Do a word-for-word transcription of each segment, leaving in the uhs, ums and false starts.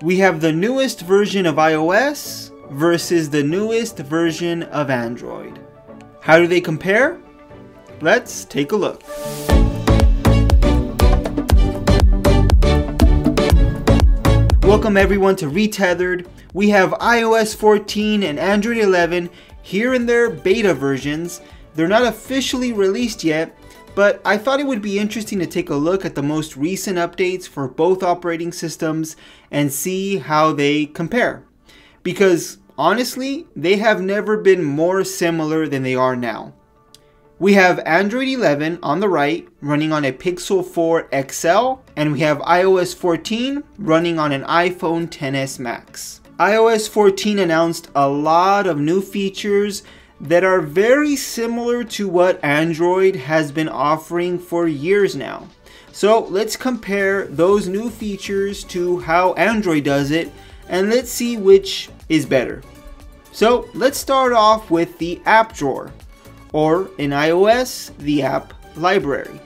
We have the newest version of iOS versus the newest version of Android. How do they compare? Let's take a look. Welcome everyone to Retethered. We have iOS fourteen and Android eleven here in their beta versions. They're not officially released yet, but I thought it would be interesting to take a look at the most recent updates for both operating systems and see how they compare. Because honestly, they have never been more similar than they are now. We have Android eleven on the right running on a Pixel four X L, and we have iOS fourteen running on an iPhone X S Max. iOS fourteen announced a lot of new features that are very similar to what Android has been offering for years now. So let's compare those new features to how Android does it, and let's see which is better. So let's start off with the app drawer, or in iOS, the app library.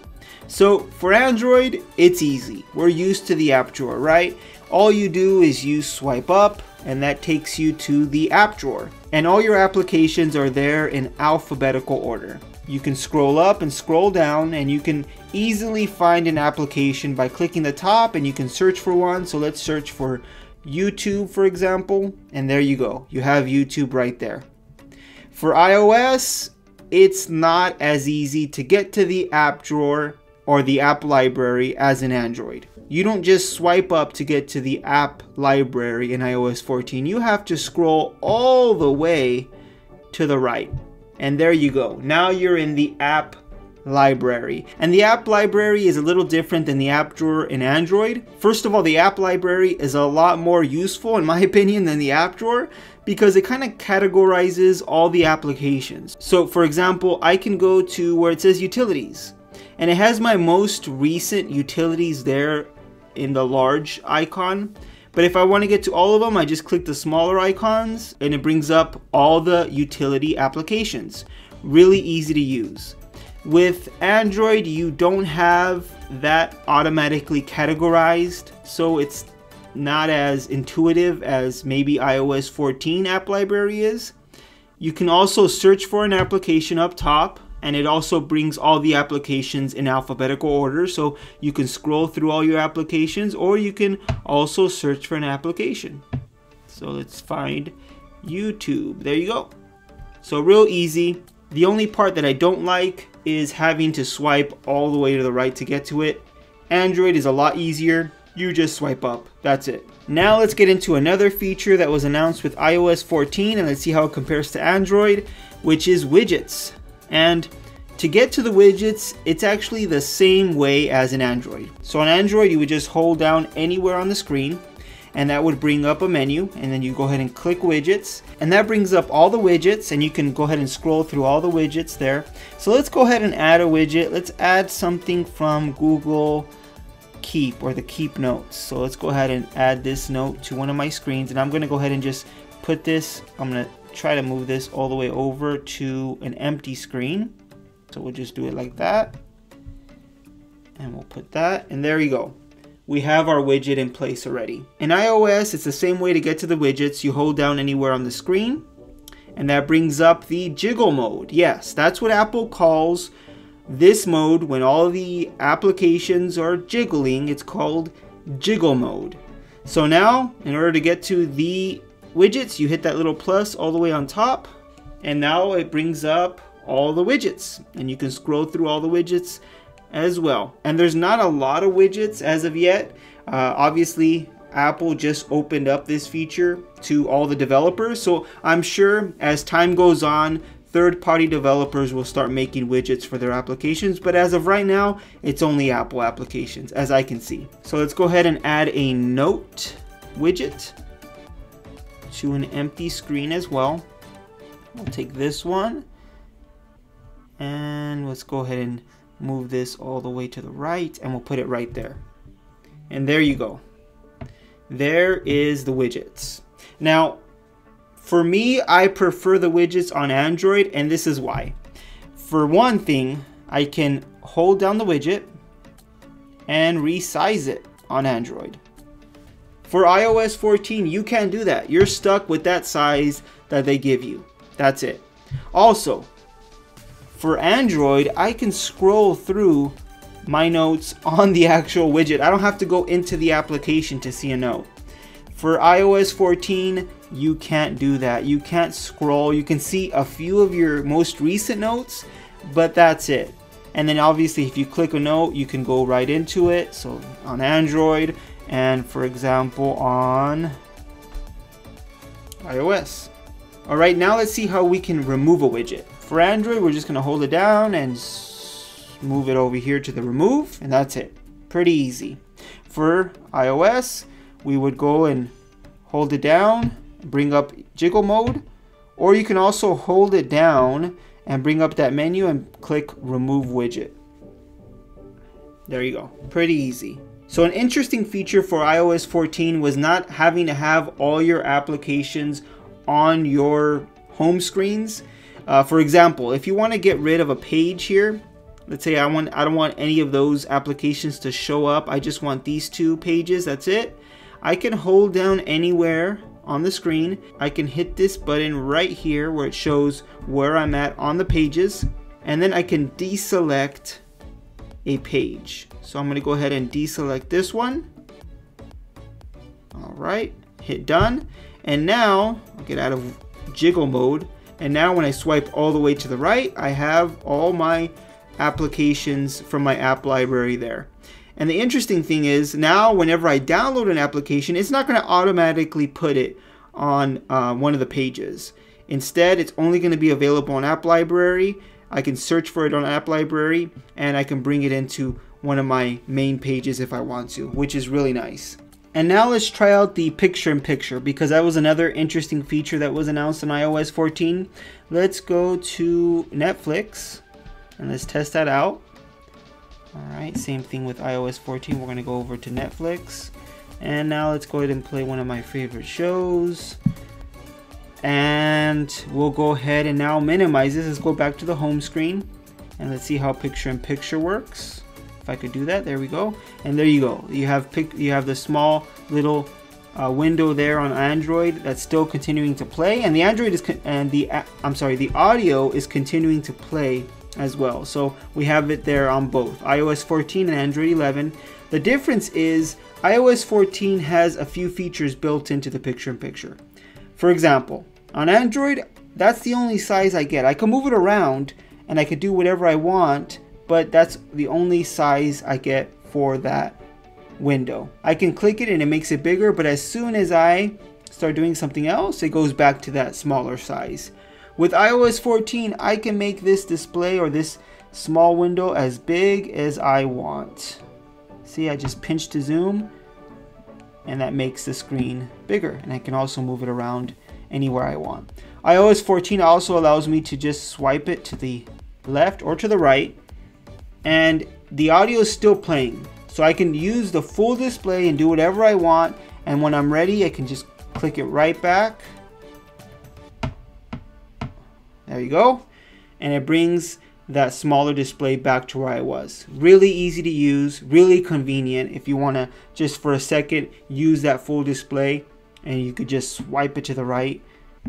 So for Android, it's easy. We're used to the app drawer, right? All you do is you swipe up, and that takes you to the app drawer. And all your applications are there in alphabetical order. You can scroll up and scroll down, and you can easily find an application by clicking the top, and you can search for one. So let's search for YouTube, for example, and there you go. You have YouTube right there. For iOS, it's not as easy to get to the app drawer or the app library as in Android. You don't just swipe up to get to the app library in iOS fourteen. You have to scroll all the way to the right. And there you go. Now you're in the app library. And the app library is a little different than the app drawer in Android. First of all, the app library is a lot more useful, in my opinion, than the app drawer, because it kind of categorizes all the applications. So for example, I can go to where it says utilities. And it has my most recent utilities there in the large icon. But if I want to get to all of them, I just click the smaller icons and it brings up all the utility applications. Really easy to use. With Android, you don't have that automatically categorized, so it's not as intuitive as maybe iOS fourteen app library is. You can also search for an application up top, and it also brings all the applications in alphabetical order, so you can scroll through all your applications, or you can also search for an application. So let's find YouTube. There you go. So real easy. The only part that I don't like is having to swipe all the way to the right to get to it. Android is a lot easier. You just swipe up. That's it. Now let's get into another feature that was announced with iOS fourteen, and let's see how it compares to Android, which is widgets. And to get to the widgets, it's actually the same way as in Android. So on Android, you would just hold down anywhere on the screen, and that would bring up a menu, and then you go ahead and click widgets, and that brings up all the widgets, and you can go ahead and scroll through all the widgets there. So let's go ahead and add a widget. Let's add something from Google Keep, or the Keep notes. So let's go ahead and add this note to one of my screens, and I'm gonna go ahead and just put this, I'm gonna try to move this all the way over to an empty screen. So we'll just do it like that, and we'll put that, and there you go. We have our widget in place already. In iOS, it's the same way to get to the widgets. You hold down anywhere on the screen, and that brings up the jiggle mode. Yes, that's what Apple calls this mode when all the applications are jiggling. It's called jiggle mode. So now, in order to get to the widgets, you hit that little plus all the way on top, and now it brings up all the widgets, and you can scroll through all the widgets as well. And there's not a lot of widgets as of yet. Uh, obviously, Apple just opened up this feature to all the developers, so I'm sure as time goes on, third-party developers will start making widgets for their applications, but as of right now, it's only Apple applications, as I can see. So let's go ahead and add a note widget to an empty screen as well. We'll take this one, and let's go ahead and move this all the way to the right, and we'll put it right there. And there you go. There is the widgets. Now, for me, I prefer the widgets on Android, and this is why. For one thing, I can hold down the widget and resize it on Android. For i O S fourteen, you can't do that. You're stuck with that size that they give you. That's it. Also, for Android, I can scroll through my notes on the actual widget. I don't have to go into the application to see a note. For i O S fourteen, you can't do that. You can't scroll. You can see a few of your most recent notes, but that's it. And then obviously if you click a note, you can go right into it. So on Android, and for example on iOS. All right, now let's see how we can remove a widget. For Android, we're just gonna hold it down and move it over here to the remove, and that's it. Pretty easy. For iOS, we would go and hold it down, bring up jiggle mode, or you can also hold it down and bring up that menu and click remove widget. There you go, pretty easy. So an interesting feature for i O S fourteen was not having to have all your applications on your home screens. Uh, for example, if you want to get rid of a page here, let's say I want I don't want any of those applications to show up. I just want these two pages, that's it. I can hold down anywhere on the screen. I can hit this button right here where it shows where I'm at on the pages, and then I can deselect a page. So I'm going to go ahead and deselect this one. All right, hit done. And now I'll get out of jiggle mode. And now when I swipe all the way to the right, I have all my applications from my app library there. And the interesting thing is, now whenever I download an application, it's not going to automatically put it on uh, one of the pages. Instead, it's only going to be available on App Library. I can search for it on App Library, and I can bring it into one of my main pages if I want to, which is really nice. And now let's try out the picture-in-picture, because that was another interesting feature that was announced on i O S fourteen. Let's go to Netflix, and let's test that out. Alright, same thing with i O S fourteen. We're going to go over to Netflix. And now let's go ahead and play one of my favorite shows. And we'll go ahead and now minimize this. Let's go back to the home screen. And let's see how picture-in-picture works. If I could do that, there we go. And there you go. You have pic you have the small little uh, window there on Android that's still continuing to play. And the Android is con and the uh, I'm sorry, the audio is continuing to play as well. So we have it there on both i O S fourteen and Android eleven. The difference is i O S fourteen has a few features built into the picture-in-picture. For example, on Android, that's the only size I get. I can move it around and I could do whatever I want, but that's the only size I get for that window. I can click it and it makes it bigger, but as soon as I start doing something else, it goes back to that smaller size. With i O S fourteen, I can make this display or this small window as big as I want. See, I just pinch to zoom, and that makes the screen bigger. And I can also move it around anywhere I want. i O S fourteen also allows me to just swipe it to the left or to the right, and the audio is still playing. So I can use the full display and do whatever I want, and when I'm ready, I can just click it right back. There you go, and it brings that smaller display back to where I was. Really easy to use, really convenient if you want to just for a second use that full display, and you could just swipe it to the right,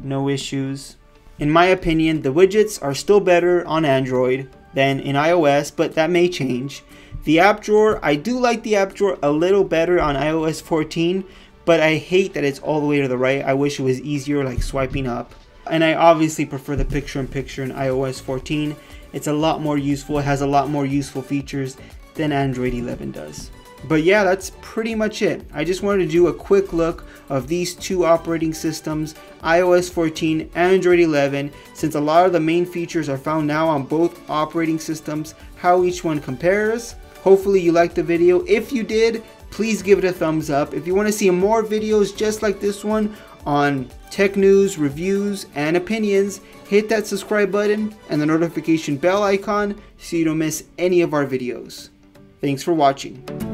no issues. In my opinion, the widgets are still better on Android than in iOS, but that may change. The app drawer, I do like the app drawer a little better on i O S fourteen, but I hate that it's all the way to the right. I wish it was easier, like swiping up. And I obviously prefer the picture-in-picture in i O S fourteen. It's a lot more useful. It has a lot more useful features than Android eleven does. But yeah, that's pretty much it. I just wanted to do a quick look of these two operating systems, i O S fourteen, Android eleven, since a lot of the main features are found now on both operating systems, how each one compares. Hopefully you liked the video. If you did, please give it a thumbs up. If you want to see more videos just like this one on tech news, reviews, and opinions, hit that subscribe button and the notification bell icon so you don't miss any of our videos. Thanks for watching.